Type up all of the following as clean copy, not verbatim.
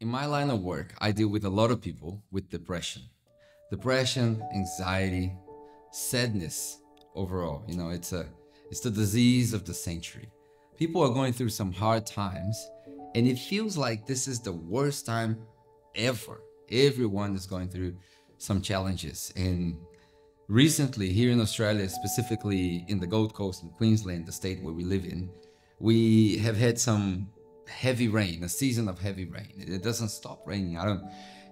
In my line of work, I deal with a lot of people with depression, anxiety, sadness overall. You know, it's the disease of the century. People are going through some hard times, and it feels like this is the worst time ever. Everyone is going through some challenges. And recently here in Australia, specifically in the Gold Coast and Queensland, the state where we live in, we have had some heavy rain, a season of heavy rain. It doesn't stop raining.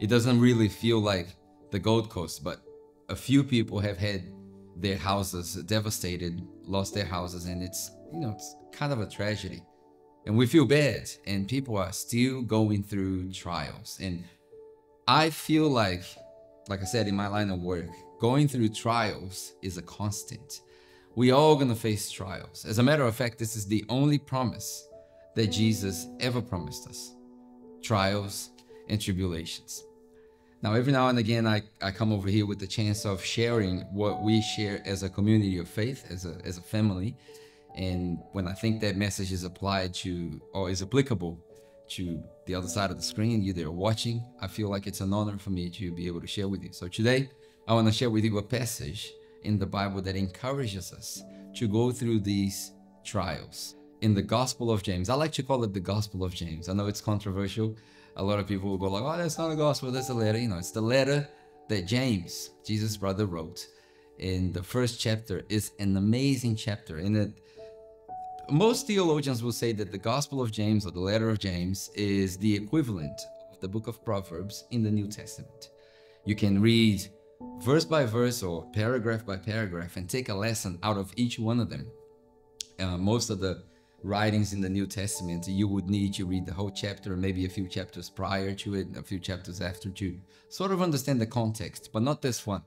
It doesn't really feel like the Gold Coast, but a few people have had their houses devastated, lost their houses, and it's, you know, it's kind of a tragedy. And we feel bad, and people are still going through trials. And I feel like I said, in my line of work, going through trials is a constant. We all gonna face trials. As a matter of fact, this is the only promise that Jesus ever promised us: trials and tribulations. Now, every now and again, I come over here with the chance of sharing what we share as a community of faith, as a family. And when I think that message is applied to, or is applicable to, the other side of the screen, you there watching, I feel like it's an honor for me to be able to share with you. So today, I want to share with you a passage in the Bible that encourages us to go through these trials. In the Gospel of James, I like to call it the Gospel of James. I know it's controversial. A lot of people will go like, oh, that's not a gospel, that's a letter. You know, it's the letter that James, Jesus' brother, wrote. And the first chapter is an amazing chapter. In it, most theologians will say that the Gospel of James, or the letter of James, is the equivalent of the book of Proverbs in the New Testament. You can read verse by verse or paragraph by paragraph and take a lesson out of each one of them. Most of the writings in the New Testament, you would need to read the whole chapter, maybe a few chapters prior to it, a few chapters after, to sort of understand the context, but not this one.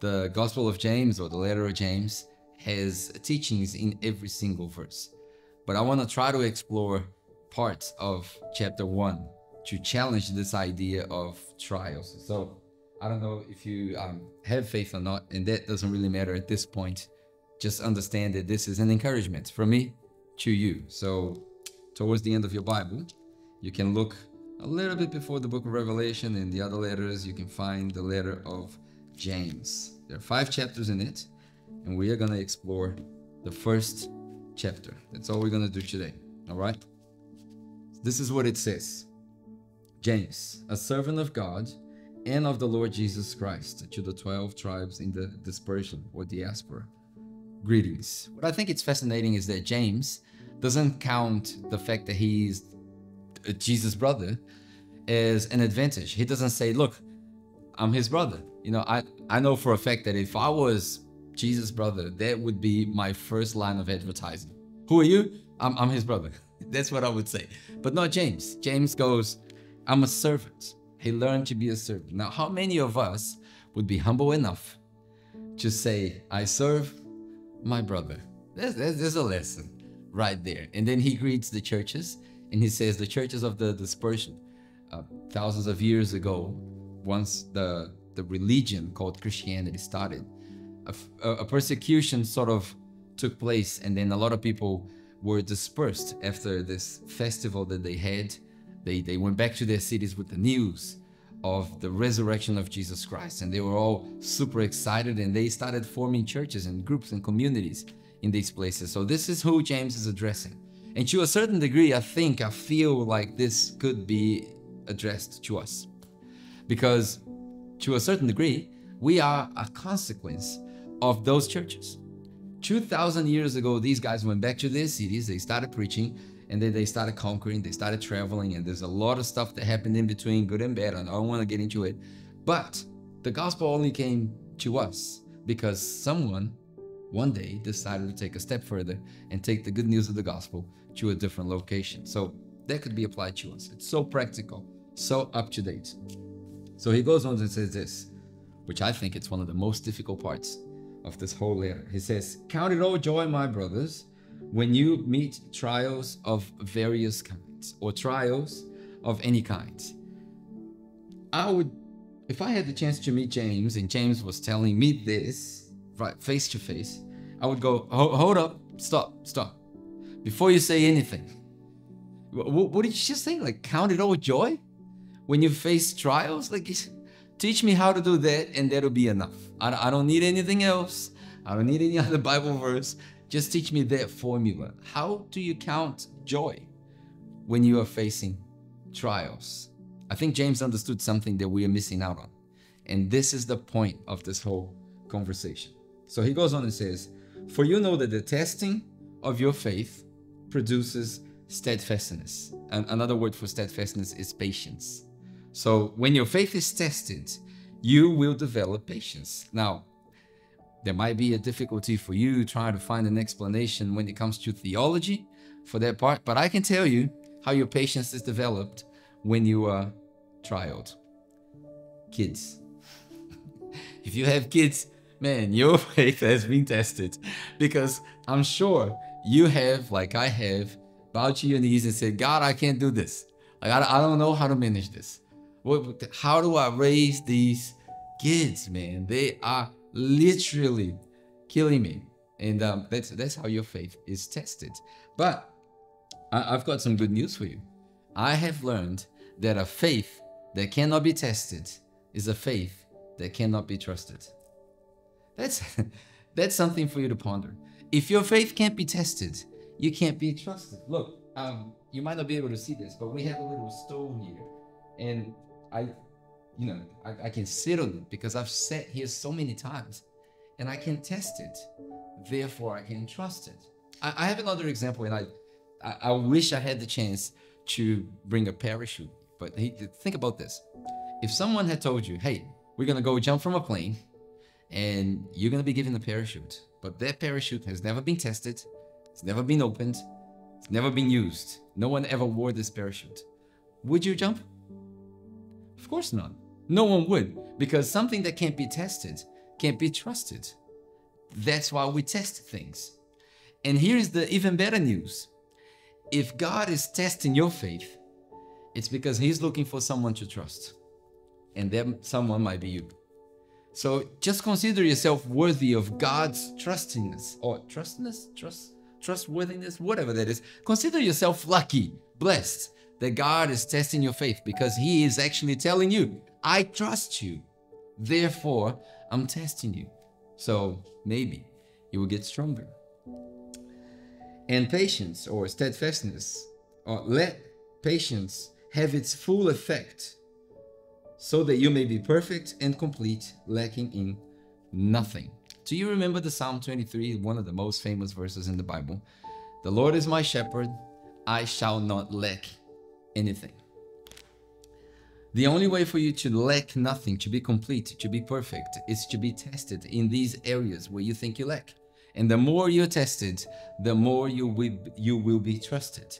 The Gospel of James, or the letter of James, has teachings in every single verse. But I want to try to explore parts of chapter 1 to challenge this idea of trials. So I don't know if you have faith or not, and that doesn't really matter at this point. Just understand that this is an encouragement from me to you. So towards the end of your Bible, you can look a little bit before the book of Revelation and the other letters. You can find the letter of James. There are 5 chapters in it, and we are going to explore the first chapter. That's all we're going to do today. All right? This is what it says. James, a servant of God and of the Lord Jesus Christ, to the 12 tribes in the dispersion or diaspora. Greetings. What I think it's fascinating is that James doesn't count the fact that he is Jesus' brother as an advantage. He doesn't say, look, I'm his brother. You know, I know for a fact that if I was Jesus' brother, that would be my first line of advertising. Who are you? I'm his brother. That's what I would say. But not James. James goes, I'm a servant. He learned to be a servant. Now, how many of us would be humble enough to say, I serve my brother? There's a lesson right there. And then he greets the churches, and he says the churches of the dispersion, thousands of years ago, once the religion called Christianity started, a persecution sort of took place, and then a lot of people were dispersed after this festival that they had. They went back to their cities with the news of the resurrection of Jesus Christ, and they were all super excited, and they started forming churches and groups and communities in these places. So this is who James is addressing. And to a certain degree, I feel like this could be addressed to us, because to a certain degree, we are a consequence of those churches. 2,000 years ago, these guys went back to their cities, they started preaching, and then they started conquering, they started traveling, and there's a lot of stuff that happened in between, good and bad, and I don't want to get into it. But the gospel only came to us because someone one day decided to take a step further and take the good news of the gospel to a different location. So that could be applied to us. It's so practical, so up to date. So he goes on and says this, which I think it's one of the most difficult parts of this whole letter. He says, count it all joy, my brothers, when you meet trials of various kinds, or trials of any kind. I would, if I had the chance to meet James, and James was telling me this, right, face to face, I would go, hold up, stop. Before you say anything, what did you just say? Like, count it all joy? when you face trials, like, teach me how to do that, and that'll be enough. I don't need anything else. I don't need any other Bible verse. Just teach me that formula. How do you count joy when you are facing trials? I think James understood something that we are missing out on. And this is the point of this whole conversation. So he goes on and says, "For you know that the testing of your faith produces steadfastness." And another word for steadfastness is patience. So when your faith is tested, you will develop patience. Now, there might be a difficulty for you trying to find an explanation when it comes to theology for that part, but I can tell you how your patience is developed when you are trialed. Kids. If you have kids, man, your faith has been tested, because I'm sure you have, like I have, bowed to your knees and said, God, I can't do this. Like, I don't know how to manage this. How do I raise these kids, man? They are literally killing me. And that's how your faith is tested. But I've got some good news for you. I have learned that a faith that cannot be tested is a faith that cannot be trusted. That's something for you to ponder. If your faith can't be tested, you can't be trusted. Look, you might not be able to see this, but we have a little stone here, and I can sit on it because I've sat here so many times, and I can test it. Therefore, I can trust it. I have another example, and I wish I had the chance to bring a parachute. But think about this. If someone had told you, hey, we're going to go jump from a plane and you're going to be given a parachute, but that parachute has never been tested, it's never been opened, it's never been used. No one ever wore this parachute. Would you jump? Of course not. No one would, because something that can't be tested can't be trusted. That's why we test things. And here's the even better news. If God is testing your faith, it's because he's looking for someone to trust. And that someone might be you. So just consider yourself worthy of God's trustiness, or trustworthiness, whatever that is. Consider yourself lucky, blessed, that God is testing your faith, because he is actually telling you, I trust you, therefore I'm testing you. So maybe you will get stronger. And patience, or steadfastness, or let patience have its full effect, so that you may be perfect and complete, lacking in nothing. Do you remember the Psalm 23, one of the most famous verses in the Bible? The Lord is my shepherd, I shall not lack anything. The only way for you to lack nothing, to be complete, to be perfect, is to be tested in these areas where you think you lack. And the more you're tested, the more you will be trusted.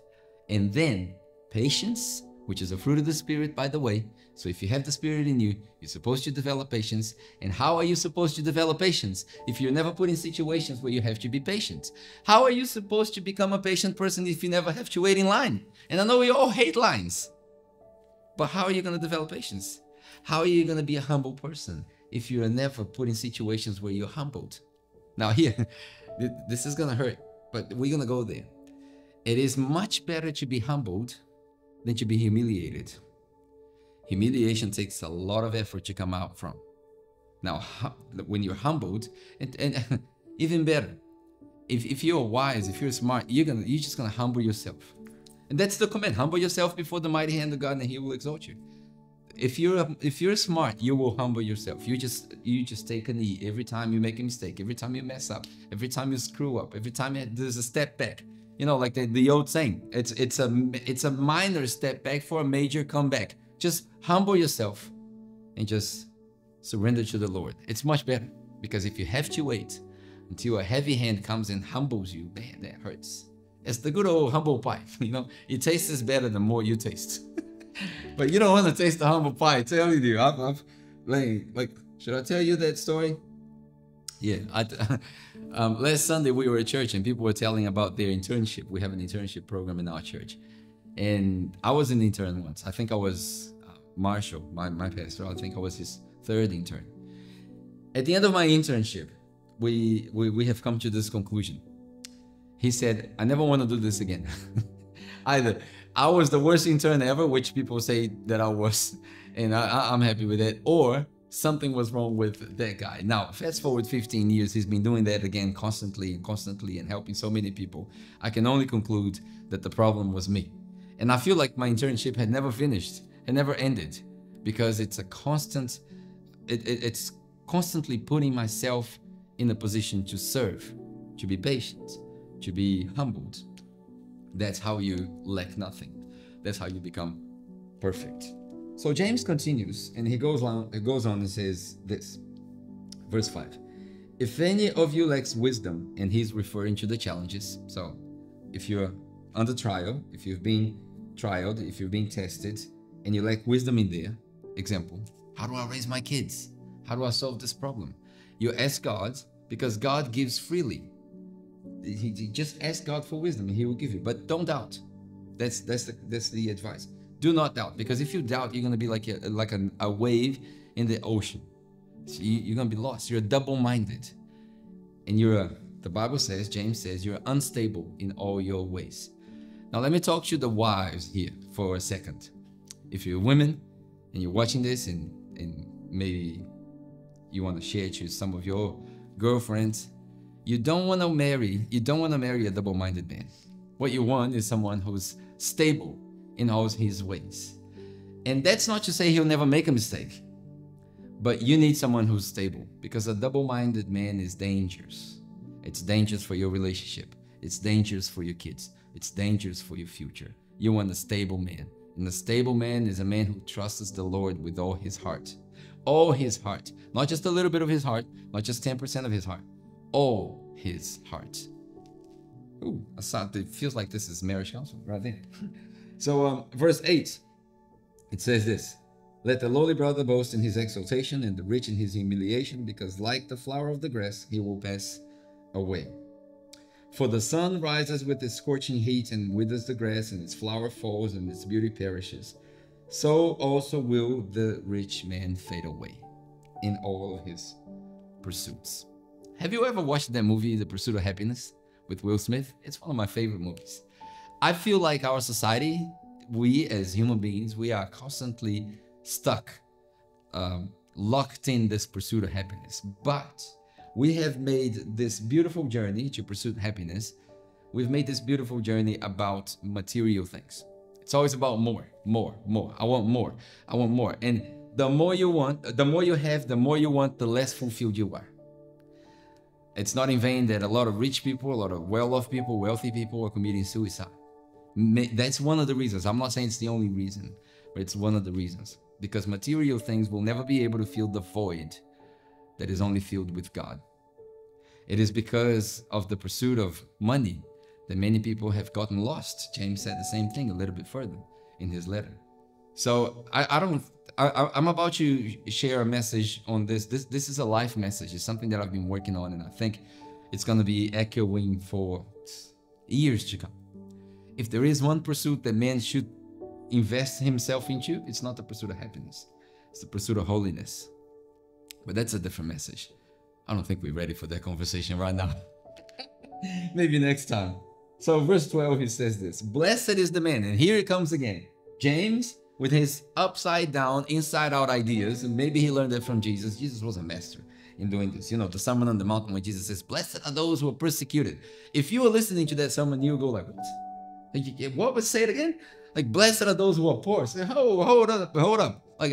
And then patience, which is a fruit of the Spirit, by the way. So if you have the Spirit in you, you're supposed to develop patience. And how are you supposed to develop patience if you're never put in situations where you have to be patient? How are you supposed to become a patient person if you never have to wait in line? And I know we all hate lines, but how are you going to develop patience? How are you going to be a humble person if you're never put in situations where you're humbled? Now here, this is going to hurt, but we're going to go there. It is much better to be humbled than to be humiliated. Humiliation takes a lot of effort to come out from. Now, when you're humbled, and even better, if you're wise, if you're smart, you're just going to humble yourself. And that's the command. Humble yourself before the mighty hand of God, and he will exalt you. If you're smart, you will humble yourself. You just take a knee every time you make a mistake, every time you mess up, every time you screw up, every time there's a step back. You know, like the old saying, it's a minor step back for a major comeback. Just humble yourself and just surrender to the Lord. It's much better, because if you have to wait until a heavy hand comes and humbles you, man, that hurts. It's the good old humble pie. You know, it tastes better the more you taste. But you don't want to taste the humble pie. Tell me, dude. Like, should I tell you that story? Yeah. Last Sunday we were at church and people were telling about their internship. We have an internship program in our church, and I was an intern once. I think I was Marshall, my pastor. I think I was his third intern. At the end of my internship, we have come to this conclusion. He said, I never want to do this again. Either I was the worst intern ever, which people say that I was, and I'm happy with that, or something was wrong with that guy. Now, fast forward 15 years, he's been doing that again constantly and helping so many people. I can only conclude that the problem was me. And I feel like my internship had never finished, had never ended, because it's a constant, it's constantly putting myself in a position to serve, to be patient, to be humbled. That's how you lack nothing. That's how you become perfect. So James continues, and he goes on and says this, verse 5. If any of you lacks wisdom, and he's referring to the challenges. So if you're under trial, if you've been trialed, if you've been tested, and you lack wisdom in there, example, how do I raise my kids? How do I solve this problem? You ask God, because God gives freely. Just ask God for wisdom and he will give you, but don't doubt. That's the advice. Do not doubt, because if you doubt, you're going to be like a wave in the ocean. So you're going to be lost. You're double-minded, and the Bible says, James says, you're unstable in all your ways. Now let me talk to the wives here for a second. If you're women and you're watching this, and maybe you want to share to some of your girlfriends, you don't want to marry a double-minded man. What you want is someone who's stable in all his ways. And that's not to say he'll never make a mistake, but you need someone who's stable, because a double-minded man is dangerous. It's dangerous for your relationship. It's dangerous for your kids. It's dangerous for your future. You want a stable man. And a stable man is a man who trusts the Lord with all his heart. All his heart. Not just a little bit of his heart, not just 10% of his heart. All his heart. Ooh, it feels like this is marriage counseling right there. So verse 8, it says this: let the lowly brother boast in his exaltation, and the rich in his humiliation, because like the flower of the grass, he will pass away. For the sun rises with its scorching heat and withers the grass, and its flower falls, and its beauty perishes. So also will the rich man fade away in all his pursuits. Have you ever watched that movie, The Pursuit of Happiness, with Will Smith? It's one of my favorite movies. I feel like our society, we as human beings, we are constantly stuck, locked in this pursuit of happiness. But we have made this beautiful journey to pursue happiness. We've made this beautiful journey about material things. It's always about more, more, more. I want more. I want more. And the more you want, the more you have, the more you want, the less fulfilled you are. It's not in vain that a lot of rich people, a lot of well-off people, wealthy people are committing suicide. That's one of the reasons. I'm not saying it's the only reason, but it's one of the reasons. Because material things will never be able to fill the void that is only filled with God. It is because of the pursuit of money that many people have gotten lost. James said the same thing a little bit further in his letter. So I'm about to share a message on this. This is a life message. It's something that I've been working on, and I think it's going to be echoing for years to come. If there is one pursuit that man should invest himself into, it's not the pursuit of happiness. It's the pursuit of holiness. But that's a different message. I don't think we're ready for that conversation right now. Maybe next time. So verse 12, he says this: blessed is the man. And here it comes again. James, with his upside-down, inside-out ideas, and maybe he learned that from Jesus. Jesus was a master in doing this. You know, the Sermon on the Mountain, when Jesus says, blessed are those who are persecuted. If you were listening to that sermon, you would go like, what? Like, what? Would say it again? Like, blessed are those who are poor. Say, oh, hold up. Like,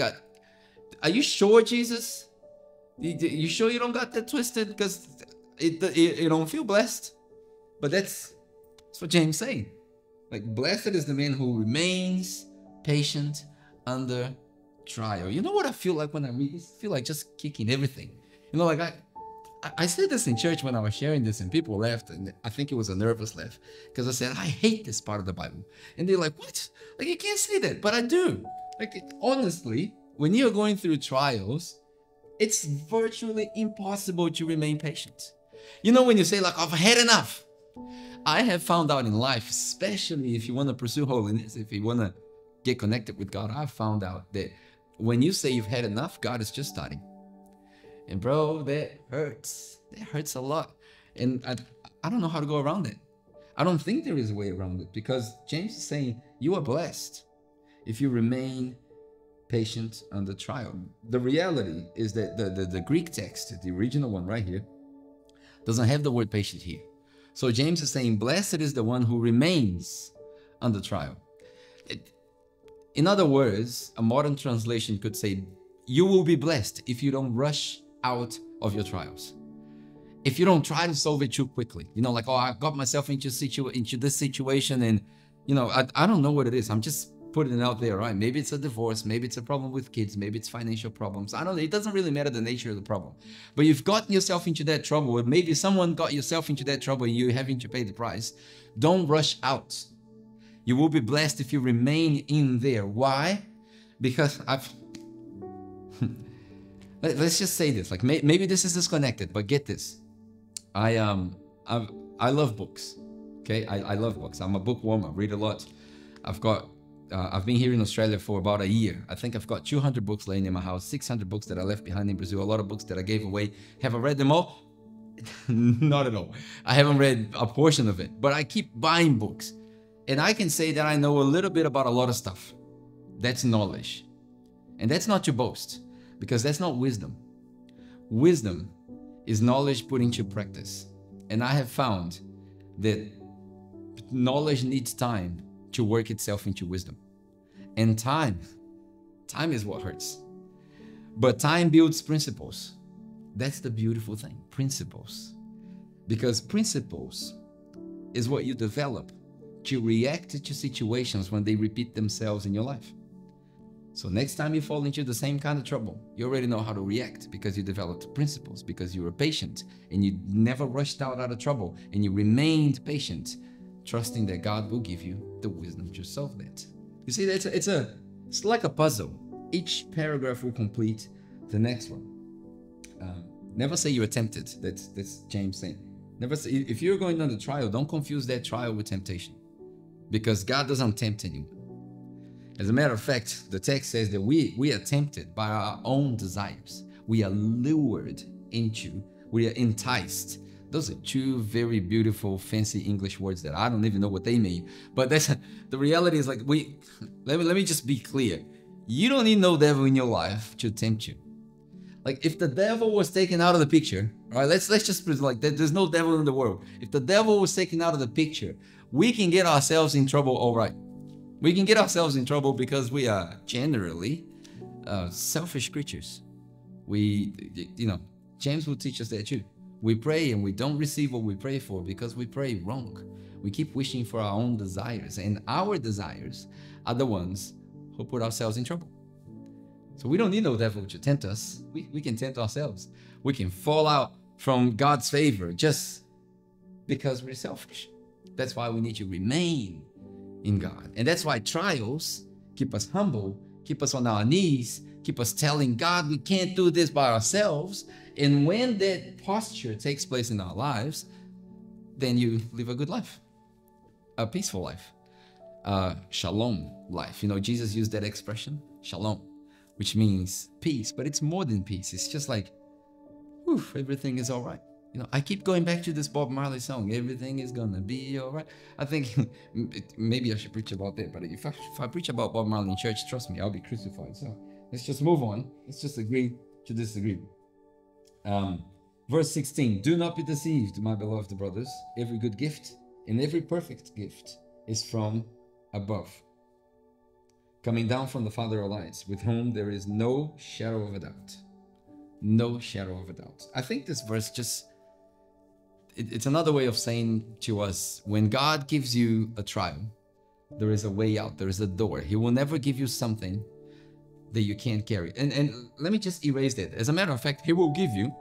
are you sure, Jesus? You sure you don't got that twisted? Because it don't feel blessed. But that's what James saying. Like, blessed is the man who remains patient under trial. You know what I feel like when I read this? I feel like just kicking everything. You know, like I said this in church when I was sharing this, and people laughed, and I think it was a nervous laugh, because I said, I hate this part of the Bible. And they're like, what? Like, you can't say that, but I do. Like, honestly, when you're going through trials, it's virtually impossible to remain patient. You know, when you say, like, I've had enough. I have found out in life, especially if you want to pursue holiness, if you want to get connected with God, I found out that when you say you've had enough, God is just starting. And bro, that hurts. That hurts a lot. And I don't know how to go around it. I don't think there is a way around it, because James is saying You are blessed if you remain patient under trial. The reality is that the Greek text, the original one right here, doesn't have the word patient here. So James is saying, blessed is the one who remains under trial. In other words, a modern translation could say, you will be blessed if you don't rush out of your trials. If you don't try to solve it too quickly, you know, like, oh, I got myself into this situation and, you know, I don't know what it is. I'm just putting it out there, right? Maybe it's a divorce. Maybe it's a problem with kids. Maybe it's financial problems. I don't know. It doesn't really matter the nature of the problem. But you've gotten yourself into that trouble, or maybe someone got yourself into that trouble and you're having to pay the price. Don't rush out. You will be blessed if you remain in there. Why? Because let's just say this, like maybe this is disconnected, but get this. I love books, okay? I love books. I'm a bookworm. I read a lot. I've been here in Australia for about a year. I think I've got 200 books laying in my house, 600 books that I left behind in Brazil, a lot of books that I gave away. Have I read them all? Not at all. I haven't read a portion of it, but I keep buying books. And I can say that I know a little bit about a lot of stuff. That's knowledge. And that's not to boast, because that's not wisdom. Wisdom is knowledge put into practice. And I have found that knowledge needs time to work itself into wisdom. And time is what hurts. But time builds principles. That's the beautiful thing, principles. Because principles is what you develop to react to situations when they repeat themselves in your life. So next time you fall into the same kind of trouble, you already know how to react because you developed principles, because you were patient and you never rushed out of trouble and you remained patient, trusting that God will give you the wisdom to solve that. You see, it's like a puzzle. Each paragraph will complete the next one. Never say you were tempted. That's James saying. Never say, if you're going under trial, don't confuse that trial with temptation, because God doesn't tempt anyone. As a matter of fact, the text says that we are tempted by our own desires. We are lured into, we are enticed. Those are two very beautiful, fancy English words that I don't even know what they mean. But that's, the reality is like, let me just be clear. You don't need no devil in your life to tempt you. Like if the devil was taken out of the picture, right? Let's just put it like that. There's no devil in the world. If the devil was taken out of the picture, we can get ourselves in trouble, all right. We can get ourselves in trouble because we are generally selfish creatures. You know, James will teach us that too. We pray and we don't receive what we pray for because we pray wrong. We keep wishing for our own desires, and our desires are the ones who put ourselves in trouble. So we don't need no devil to tempt us. We can tempt ourselves. We can fall out from God's favor just because we're selfish. That's why we need to remain in God. And that's why trials keep us humble, keep us on our knees, keep us telling God we can't do this by ourselves. And when that posture takes place in our lives, then you live a good life, a peaceful life, shalom life. You know, Jesus used that expression, shalom, which means peace, but it's more than peace. It's just like, whew, everything is all right. You know, I keep going back to this Bob Marley song, everything is gonna be all right. I think maybe I should preach about that, but if I preach about Bob Marley in church, trust me, I'll be crucified. So let's just move on. Let's just agree to disagree. Verse 16, do not be deceived, my beloved brothers. Every good gift and every perfect gift is from above, coming down from the Father of lights, with whom there is no shadow of a doubt. No shadow of a doubt. I think this verse just, it's another way of saying to us, when God gives you a trial, there is a way out, there is a door. He will never give you something that you can't carry. And let me just erase that. As a matter of fact, He will give you,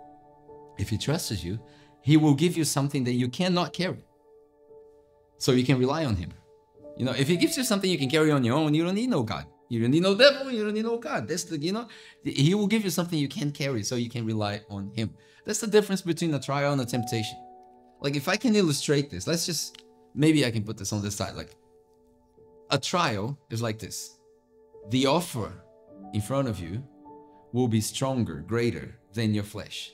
if He trusts you, He will give you something that you cannot carry. So you can rely on Him. You know, if He gives you something you can carry on your own, you don't need no God. You don't need no devil, you don't need no God. That's the, you know, He will give you something you can't carry, so you can rely on Him. That's the difference between a trial and a temptation. Like if I can illustrate this, let's just, maybe I can put this on this side. Like a trial is like this. The offer in front of you will be stronger, greater than your flesh.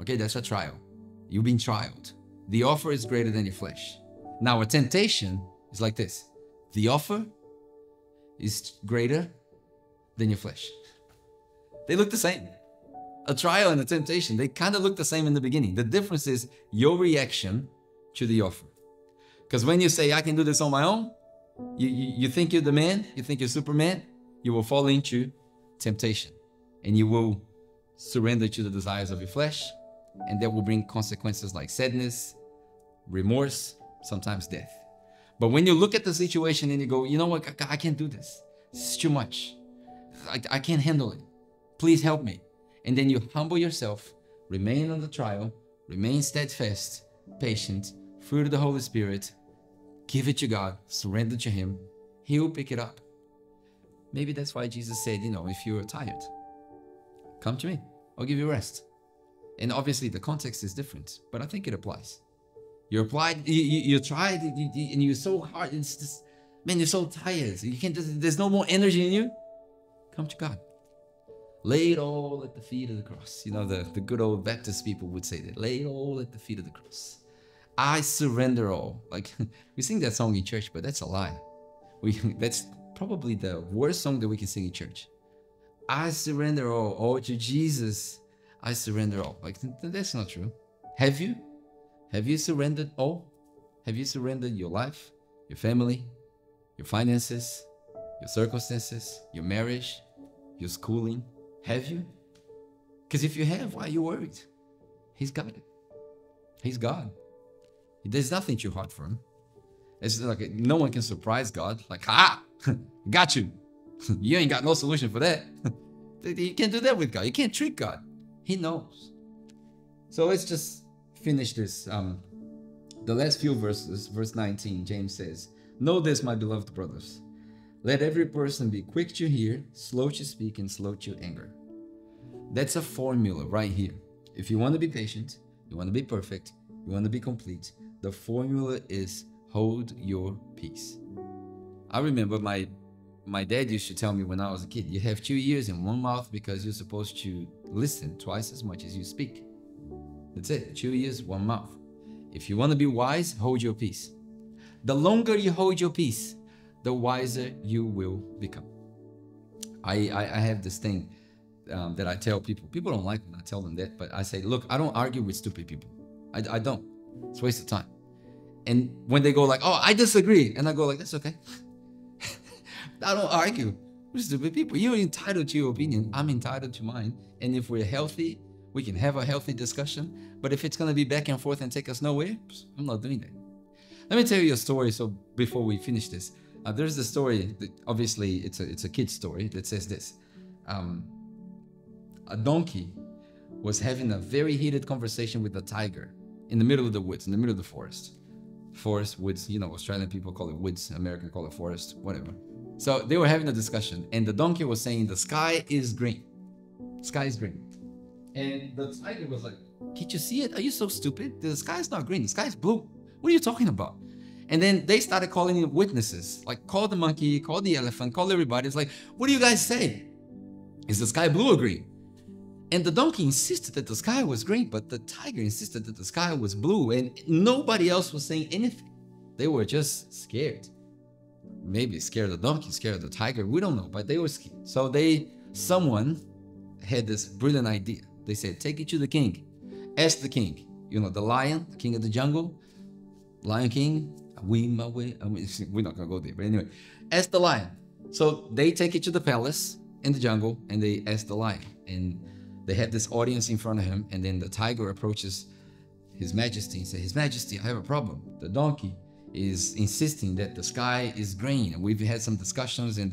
Okay, that's a trial. You've been trialed. The offer is greater than your flesh. Now a temptation is like this. The offer is greater than your flesh. They look the same. A trial and a temptation, they kind of look the same in the beginning. The difference is your reaction to the offer. Because when you say, I can do this on my own, you think you're the man, you think you're Superman, you will fall into temptation and you will surrender to the desires of your flesh, and that will bring consequences like sadness, remorse, sometimes death. But when you look at the situation and you go, you know what, I can't do this. It's too much. I can't handle it. Please help me. And then you humble yourself, remain on the trial, remain steadfast, patient, fruit of the Holy Spirit, give it to God, surrender to Him. He will pick it up. Maybe that's why Jesus said, you know, if you're tired, come to me. I'll give you rest. And obviously the context is different, but I think it applies. You tried, and you're so hard. It's just, man, you're so tired. You can't. There's no more energy in you. Come to God. Lay it all at the feet of the cross. You know, the good old Baptist people would say that. Lay it all at the feet of the cross. I surrender all. Like, we sing that song in church, but that's a lie. That's probably the worst song that we can sing in church. I surrender all to Jesus. I surrender all. Like, that's not true. Have you? Have you surrendered all? Have you surrendered your life, your family, your finances, your circumstances, your marriage, your schooling? Have you? Because if you have, why are you worried? He's got it. He's God. There's nothing too hard for Him. It's like no one can surprise God. Like, ha! Got you. You ain't got no solution for that. You can't do that with God. You can't trick God. He knows. So let's just finish this. The last few verses, verse 19, James says, know this, my beloved brothers. Let every person be quick to hear, slow to speak, and slow to anger. That's a formula right here. If you want to be patient, you want to be perfect, you want to be complete, the formula is hold your peace. I remember my dad used to tell me when I was a kid, you have 2 ears and 1 mouth because you're supposed to listen twice as much as you speak. That's it. 2 ears, 1 mouth. If you want to be wise, hold your peace. The longer you hold your peace, the wiser you will become. I have this thing that I tell people. People don't like when I tell them that, but I say, look, I don't argue with stupid people. I don't. It's a waste of time. And when they go like, oh, I disagree. And I go like, that's okay. I don't argue with stupid people. You're entitled to your opinion. I'm entitled to mine. And if we're healthy, we can have a healthy discussion, but if it's going to be back and forth and take us nowhere, I'm not doing that. Let me tell you a story, so before we finish this. There's the story, that obviously it's a kid's story, that says this. A donkey was having a very heated conversation with a tiger in the middle of the woods, in the middle of the forest. Forest, woods, you know, Australian people call it woods, American call it forest, whatever. So they were having a discussion, and the donkey was saying, the sky is green. Sky is green. And the tiger was like, can't you see it? Are you so stupid? The sky is not green. The sky is blue. What are you talking about? And then they started calling in witnesses. Like, call the monkey, call the elephant, call everybody. It's like, what do you guys say? Is the sky blue or green? And the donkey insisted that the sky was green, but the tiger insisted that the sky was blue. And nobody else was saying anything. They were just scared. Maybe scared of the donkey, scared of the tiger. We don't know, but they were scared. So someone had this brilliant idea. They said, take it to the king. Ask the king. You know, the lion, the king of the jungle. Lion king. We're not going to go there. But anyway, ask the lion. So they take it to the palace in the jungle and they ask the lion. And they had this audience in front of him. And then the tiger approaches His Majesty and says, His Majesty, I have a problem. The donkey is insisting that the sky is green. And we've had some discussions and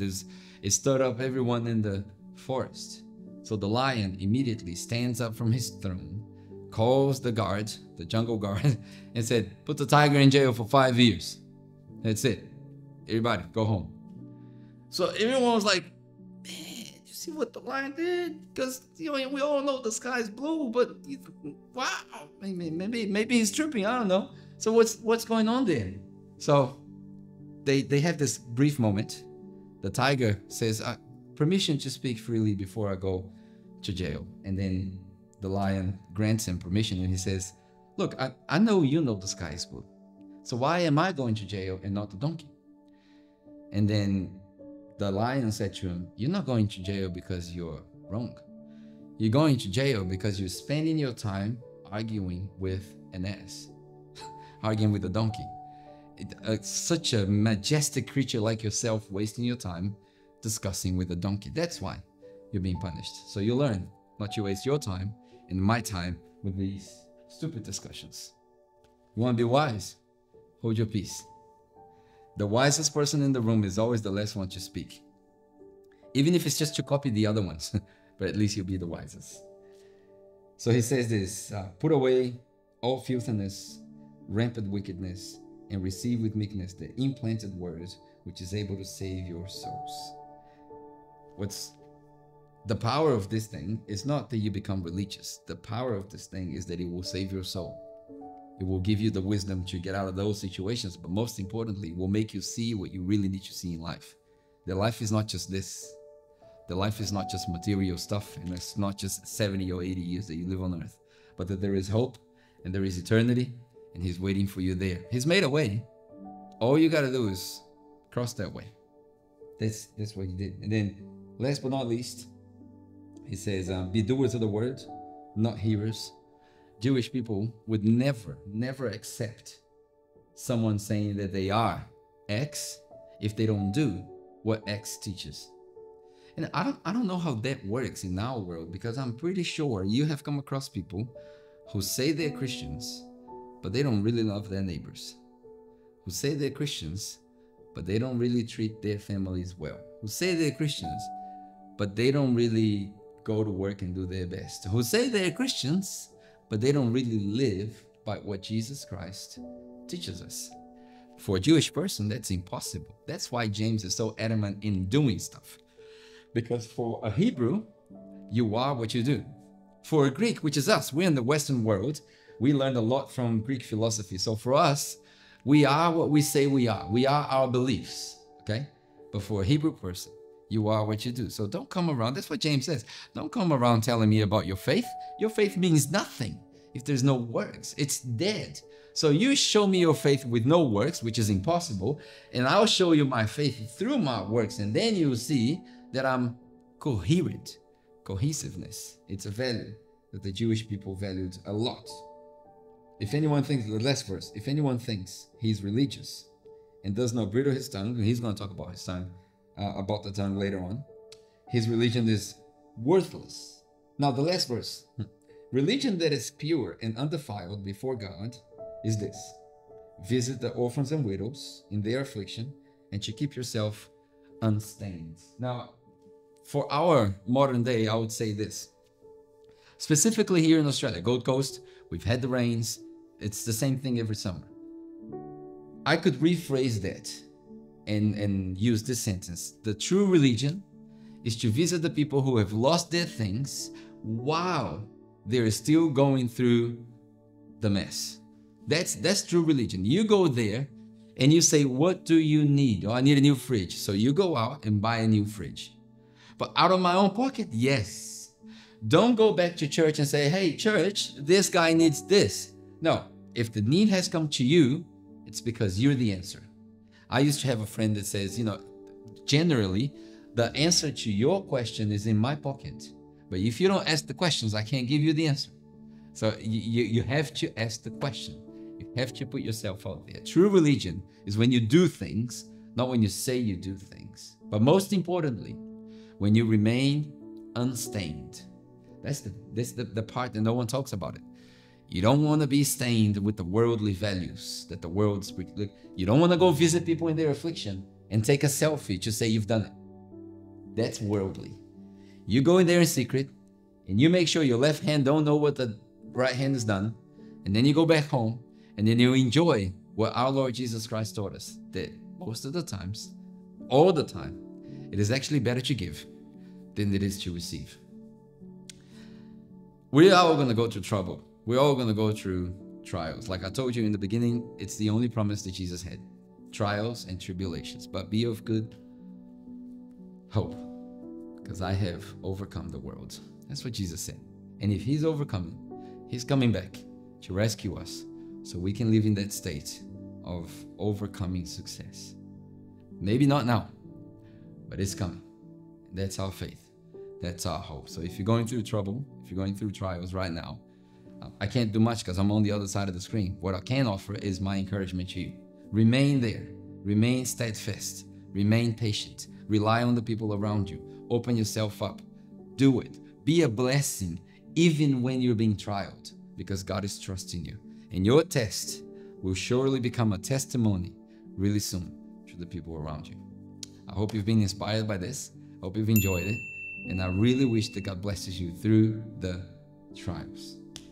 it stirred up everyone in the forest. So the lion immediately stands up from his throne, calls the guard, the jungle guard, and said, put the tiger in jail for 5 years. That's it. Everybody, go home. So everyone was like, man, you see what the lion did? Because you know, we all know the sky is blue, but wow, maybe he's tripping, I don't know. So what's going on there? So they have this brief moment. The tiger says, permission to speak freely before I go to jail. And then the lion grants him permission and he says, look, I know you know the sky is blue. So why am I going to jail and not the donkey? And then The lion said to him, "You're not going to jail because you're wrong. You're going to jail because you're spending your time arguing with an ass, arguing with a donkey. Such a majestic creature like yourself, wasting your time discussing with a donkey. That's why you're being punished. So you learn not to waste your time and my time with these stupid discussions. You want to be wise? Hold your peace. The wisest person in the room is always the last one to speak. Even if it's just to copy the other ones, but at least you'll be the wisest." So he says this, "Put away all filthiness, rampant wickedness, and receive with meekness the implanted word, which is able to save your souls." What's the power of this thing is not that you become religious. The power of this thing is that it will save your soul. It will give you the wisdom to get out of those situations, but most importantly, it will make you see what you really need to see in life. The life is not just this. The life is not just material stuff, and it's not just 70 or 80 years that you live on earth, but that there is hope and there is eternity, and he's waiting for you there. He's made a way. All you got to do is cross that way. That's what he did. And then last but not least, he says, "Be doers of the word, not hearers." Jewish people would never, never accept someone saying that they are X if they don't do what X teaches. And I don't know how that works in our world, because I'm pretty sure you have come across people who say they're Christians, but they don't really love their neighbors. Who say they're Christians, but they don't really treat their families well. Who say they're Christians, but they don't really go to work and do their best. Who say they're Christians, but they don't really live by what Jesus Christ teaches us. For a Jewish person, that's impossible. That's why James is so adamant in doing stuff. Because for a Hebrew, you are what you do. For a Greek, which is us, we're in the Western world. We learned a lot from Greek philosophy. So for us, we are what we say we are. We are our beliefs, okay? But for a Hebrew person, you are what you do. So don't come around. That's what James says. Don't come around telling me about your faith. Your faith means nothing if there's no works. It's dead. So you show me your faith with no works, which is impossible, and I'll show you my faith through my works, and then you'll see that I'm coherent. Cohesiveness. It's a value that the Jewish people valued a lot. If anyone thinks, the last verse, if anyone thinks he's religious and does not bridle his tongue, and he's going to talk about his tongue, about the tongue later on, his religion is worthless. Now the last verse, religion that is pure and undefiled before God is this: visit the orphans and widows in their affliction, and to keep yourself unstained. Now, for our modern day, I would say this, specifically here in Australia, Gold Coast, we've had the rains. It's the same thing every summer. I could rephrase that and use this sentence. The true religion is to visit the people who have lost their things while they're still going through the mess. That's true religion. You go there and you say, what do you need? Oh, I need a new fridge. So you go out and buy a new fridge. But out of my own pocket, yes. Don't go back to church and say, hey, church, this guy needs this. No, if the need has come to you, it's because you're the answer. I used to have a friend that says, you know, generally, the answer to your question is in my pocket. But if you don't ask the questions, I can't give you the answer. So you have to ask the question. You have to put yourself out there. True religion is when you do things, not when you say you do things. But most importantly, when you remain unstained. That's the part that no one talks about it. You don't want to be stained with the worldly values that the world's... You don't want to go visit people in their affliction and take a selfie to say you've done it. That's worldly. You go in there in secret and you make sure your left hand don't know what the right hand has done. And then you go back home and then you enjoy what our Lord Jesus Christ taught us. That most of the times, all the time, it is actually better to give than it is to receive. We are all going to go through trouble. We're all going to go through trials. Like I told you in the beginning, it's the only promise that Jesus had. Trials and tribulations. But be of good hope, because I have overcome the world. That's what Jesus said. And if he's overcoming, he's coming back to rescue us so we can live in that state of overcoming success. Maybe not now, but it's coming. That's our faith. That's our hope. So if you're going through trouble, if you're going through trials right now, I can't do much because I'm on the other side of the screen. What I can offer is my encouragement to you. Remain there. Remain steadfast. Remain patient. Rely on the people around you. Open yourself up. Do it. Be a blessing even when you're being trialed, because God is trusting you. And your test will surely become a testimony really soon to the people around you. I hope you've been inspired by this. I hope you've enjoyed it. And I really wish that God blesses you through the trials.